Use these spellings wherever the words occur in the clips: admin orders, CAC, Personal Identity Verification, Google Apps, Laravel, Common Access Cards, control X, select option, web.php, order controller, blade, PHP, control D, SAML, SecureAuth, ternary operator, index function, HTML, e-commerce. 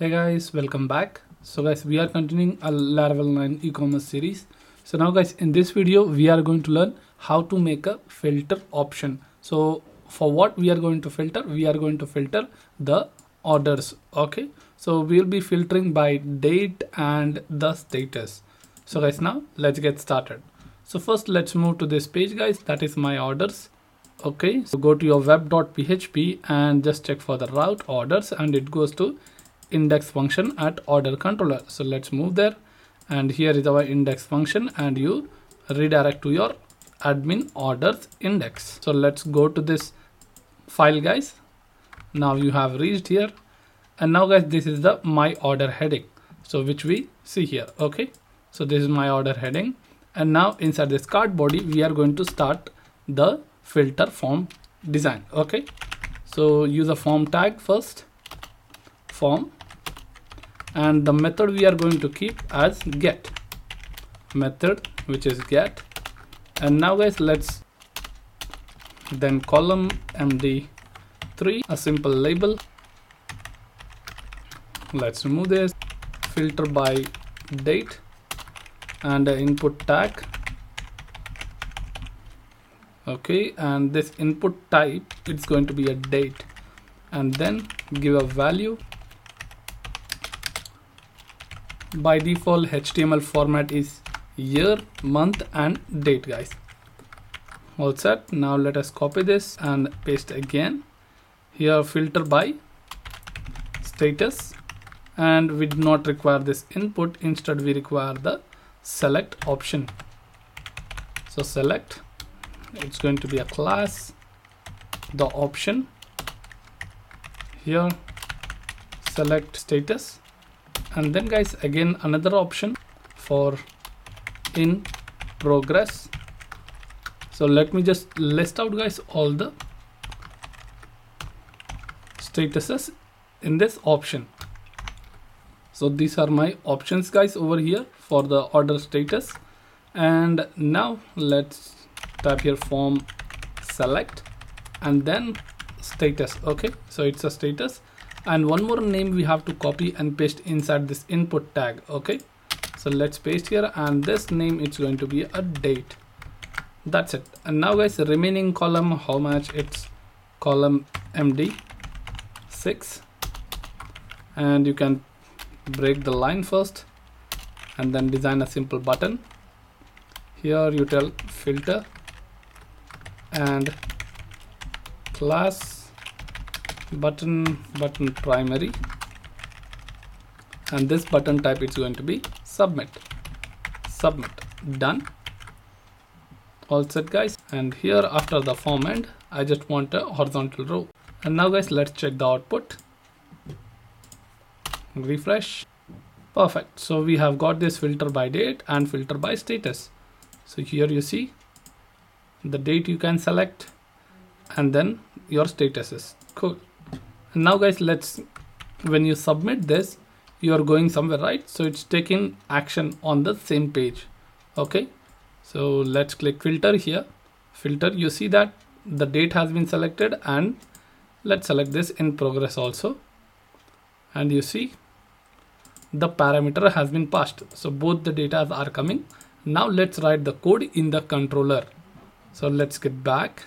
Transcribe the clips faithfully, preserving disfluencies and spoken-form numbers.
Hey guys, welcome back. So guys, we are continuing a Laravel nine e-commerce series. So now guys, in this video we are going to learn how to make a filter option. So for what we are going to filter, we are going to filter the orders. Okay, so we will be filtering by date and the status. So guys, now let's get started. So first let's move to this page guys, that is my orders. Okay, so go to your web dot P H P and just check for the route orders, and it goes to index function at order controller. So let's move there, and here is our index function, and you redirect to your admin orders index. So let's go to this file guys. Now you have reached here, and now guys, this is the my order heading, so which we see here. Okay, so this is my order heading, and now inside this cart body we are going to start the filter form design. Okay, so use a form tag first, form, and the method we are going to keep as get method, which is get. And now guys, let's then column M D three, a simple label. Let's remove this, filter by date, and the input tag. Okay, and this input type, it's going to be a date, and then give a value. By default H T M L format is year, month and date guys. All set. Now let us copy this and paste again. Here filter by status, and we do not require this input, instead we require the select option. So select, it's going to be a class, the option, here select status, and then guys again another option for in progress. So let me just list out guys all the statuses in this option. So these are my options guys over here for the order status. And now let's type here form select and then status. Okay, so it's a status, and one more name we have to copy and paste inside this input tag. Okay, so let's paste here, and this name it's going to be a date. That's it. And now guys, the remaining column, how much? It's column M D six, and you can break the line first and then design a simple button. Here you tell filter and class button button primary, and this button type it's going to be submit. Submit. Done. All set guys. And here after the form end I just want a horizontal row. And now guys, let's check the output. Refresh. Perfect. So we have got this filter by date and filter by status. So here you see the date you can select, and then your status is cool. And now guys, let's, when you submit this, you are going somewhere, right? So it's taking action on the same page. Okay, so let's click filter here, filter, you see that the date has been selected, and let's select this in progress also, and you see the parameter has been passed, so both the data are coming. Now let's write the code in the controller. So let's get back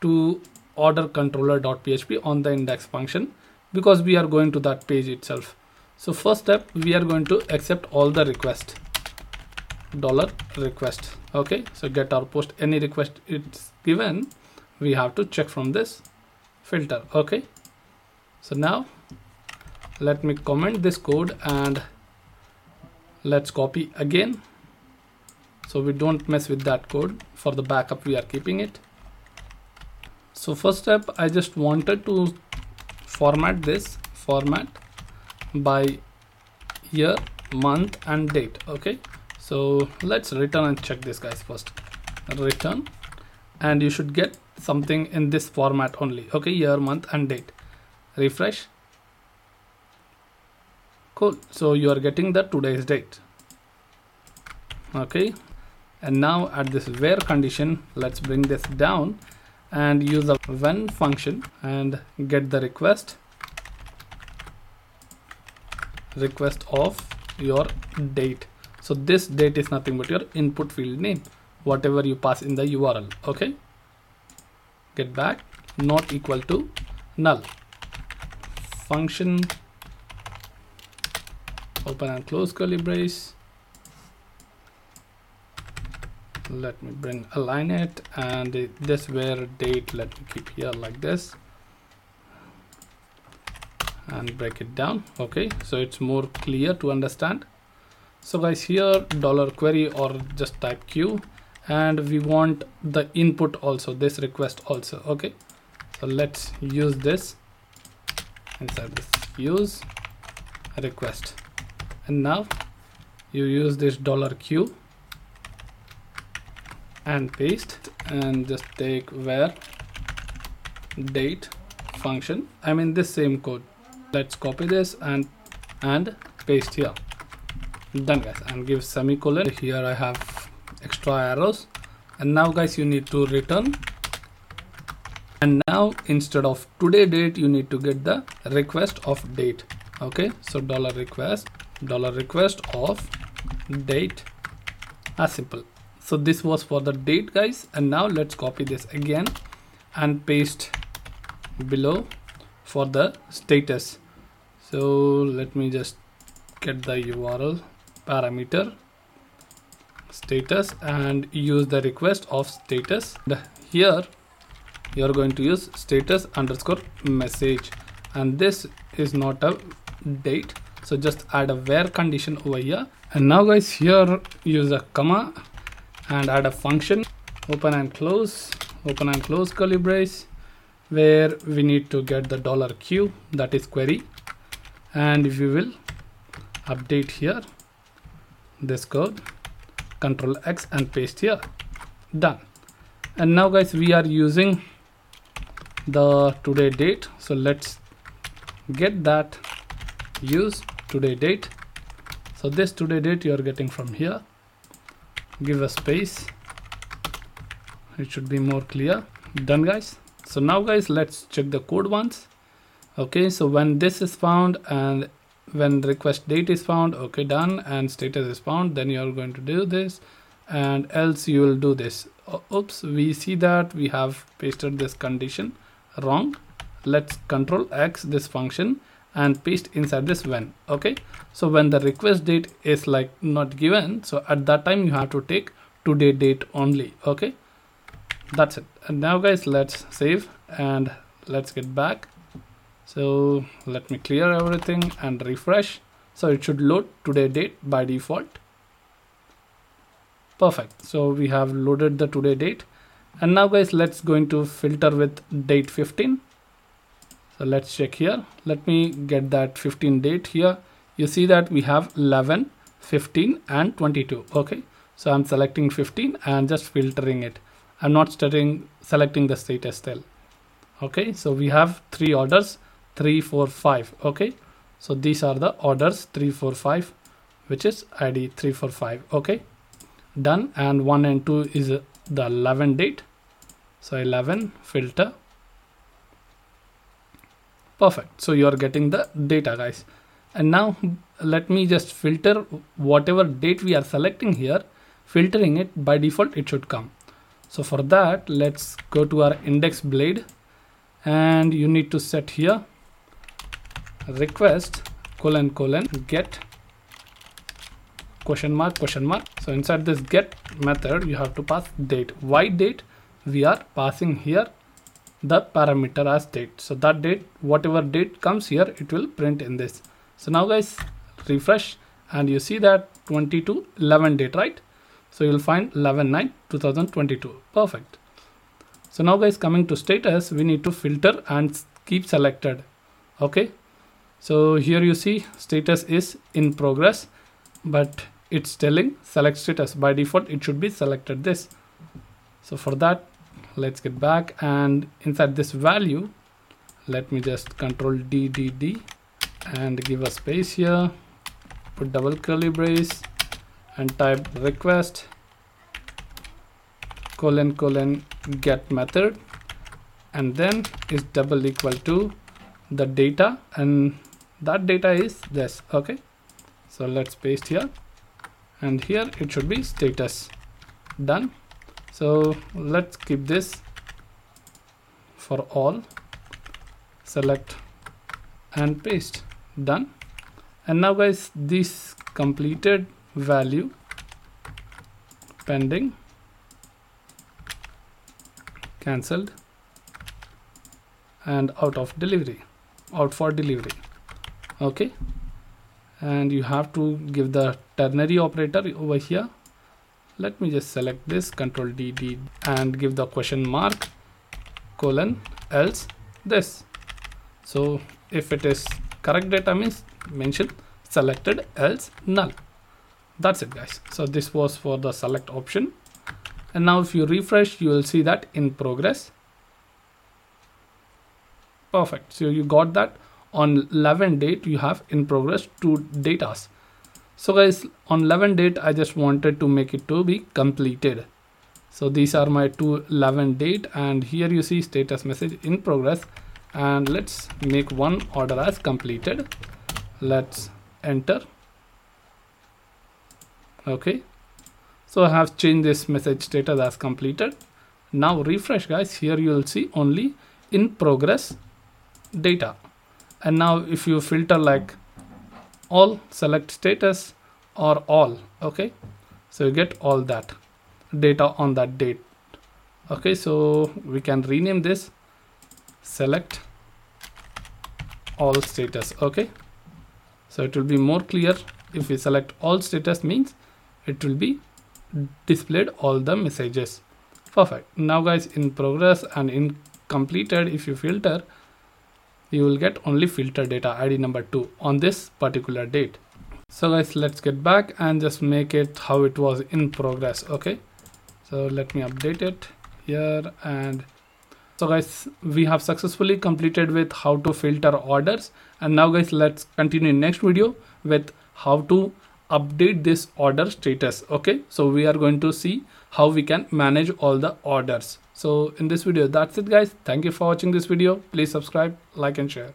to order controller dot P H P on the index function, because we are going to that page itself. So first step, we are going to accept all the request, dollar request. Okay, so get our post, any request it's given, we have to check from this filter. Okay, so now let me comment this code and let's copy again, so we don't mess with that code. For the backup we are keeping it. So first step, I just wanted to format this, format by year, month and date. Okay, so let's return and check this guys first, return, and you should get something in this format only. Okay, year, month and date. Refresh. Cool, so you are getting the today's date. Okay, and now at this where condition, let's bring this down and use a when function and get the request request of your date. So this date is nothing but your input field name, whatever you pass in the U R L. Okay, get back not equal to null, function, open and close curly brace. Let me bring align it, and this where date let me keep here like this and break it down. Okay, so it's more clear to understand. So guys, here dollar query or just type Q, and we want the input also, this request also. Okay, so let's use this inside this use request, and now you use this dollar Q and paste, and just take where date function, I mean this same code. Let's copy this and and paste here. Done guys, and give semicolon. Here I have extra arrows, and now guys you need to return, and now instead of today date you need to get the request of date. Okay, so dollar request, dollar request of date, as simple. So this was for the date guys, and now let's copy this again and paste below for the status. So let me just get the U R L parameter status and use the request of status. Here you're going to use status underscore message, and this is not a date, so just add a where condition over here. And now guys here use a comma and add a function, open and close, open and close curly brace, where we need to get the dollar Q, that is query, and if you will update here this code, control X and paste here. Done. And now guys we are using the today date, so let's get that use today date. So this today date you are getting from here. Give a space, it should be more clear. Done guys. So now guys let's check the code once. Okay, so when this is found and when request date is found, okay, done, and status is found, then you are going to do this, and else you will do this. Oops, we see that we have pasted this condition wrong. Let's control X this function and paste inside this when. Okay, so when the request date is like not given, so at that time you have to take today date only. Okay, that's it. And now guys let's save and let's get back. So let me clear everything and refresh. So it should load today date by default. Perfect, so we have loaded the today date. And now guys let's going to filter with date fifteen. So let's check here. Let me get that fifteen date here. You see that we have eleven, fifteen and twenty-two. Okay, so I'm selecting fifteen and just filtering it. I'm not studying, selecting the status still. Okay, so we have three orders, three, four, five. Okay, so these are the orders three, four, five, which is I D three, four, five. Okay, done. And one and two is the eleven date. So eleven filter. Perfect, so you are getting the data guys. And now let me just filter whatever date we are selecting here, filtering it by default it should come. So for that let's go to our index blade, and you need to set here request colon colon get question mark question mark. So inside this get method you have to pass date. Why date? We are passing here the parameter as date, so that date, whatever date comes here, it will print in this. So now guys refresh and you see that twenty-two eleven date, right? So you'll find eleven nine two thousand twenty-two. Perfect. So now guys coming to status, we need to filter and keep selected. Okay, so here you see status is in progress, but it's telling select status. By default it should be selected this. So for that let's get back, and inside this value let me just control D D D and give a space here, put double curly brace and type request colon colon get method, and then is double equal to the data, and that data is this. Okay, so let's paste here, and here it should be status. Done. So let's keep this for all, select and paste. Done. And now guys, this completed value pending cancelled and out of delivery, out for delivery. Okay, and you have to give the ternary operator over here. Let me just select this, control D, D, and give the question mark colon else this. So if it is correct data means mention selected, else null. That's it guys. So this was for the select option, and now if you refresh, you will see that in progress. Perfect. So you got that on eleven date. You have in progress two datas. So guys, on eleven date, I just wanted to make it to be completed. So these are my two eleven date, and here you see status message in progress, and let's make one order as completed. Let's enter. Okay, so I have changed this message status as completed. Now refresh guys, here you will see only in progress data. And now if you filter like all, select status or all, okay, so you get all that data on that date. Okay, so we can rename this select all status. Okay, so it will be more clear if we select all status, means it will be displayed all the messages. Perfect. Now guys, in progress and in completed, if you filter, you will get only filter data I D number two on this particular date. So guys, let's get back and just make it how it was in progress. Okay, so let me update it here. And so guys, we have successfully completed with how to filter orders. And now guys, let's continue next video with how to update this order status. Okay, so we are going to see how we can manage all the orders. So in this video, that's it guys. Thank you for watching this video. Please subscribe, like and share.